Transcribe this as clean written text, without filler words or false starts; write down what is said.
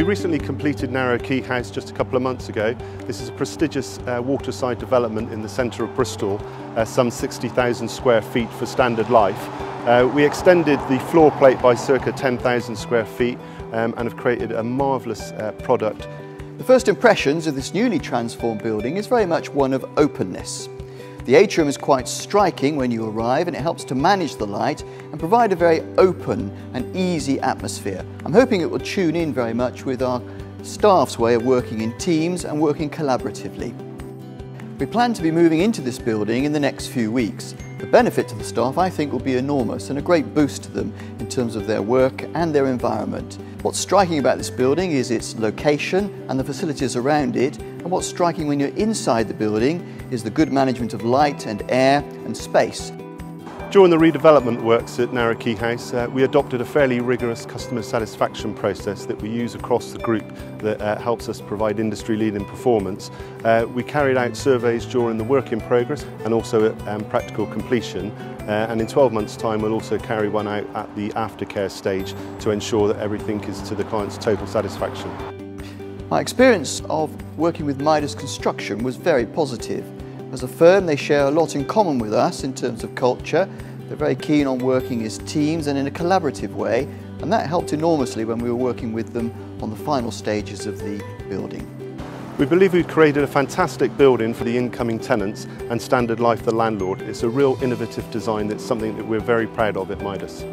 We recently completed Narrow Quay House just a couple of months ago. This is a prestigious waterside development in the centre of Bristol, some 60,000 square feet for Standard Life. We extended the floor plate by circa 10,000 square feet and have created a marvellous product. The first impressions of this newly transformed building is very much one of openness. The atrium is quite striking when you arrive, and it helps to manage the light and provide a very open and easy atmosphere. I'm hoping it will tune in very much with our staff's way of working in teams and working collaboratively. We plan to be moving into this building in the next few weeks. The benefit to the staff, I think, will be enormous and a great boost to them in terms of their work and their environment. What's striking about this building is its location and the facilities around it, and what's striking when you're inside the building is the good management of light and air and space. During the redevelopment works at Narrow Quay House, we adopted a fairly rigorous customer satisfaction process that we use across the group that helps us provide industry-leading performance. We carried out surveys during the work in progress and also at practical completion, and in 12 months' time we'll also carry one out at the aftercare stage to ensure that everything is to the client's total satisfaction. My experience of working with Midas Construction was very positive. As a firm, they share a lot in common with us in terms of culture. They're very keen on working as teams and in a collaborative way, and that helped enormously when we were working with them on the final stages of the building. We believe we've created a fantastic building for the incoming tenants and Standard Life the landlord. It's a real innovative design that's something that we're very proud of at Midas.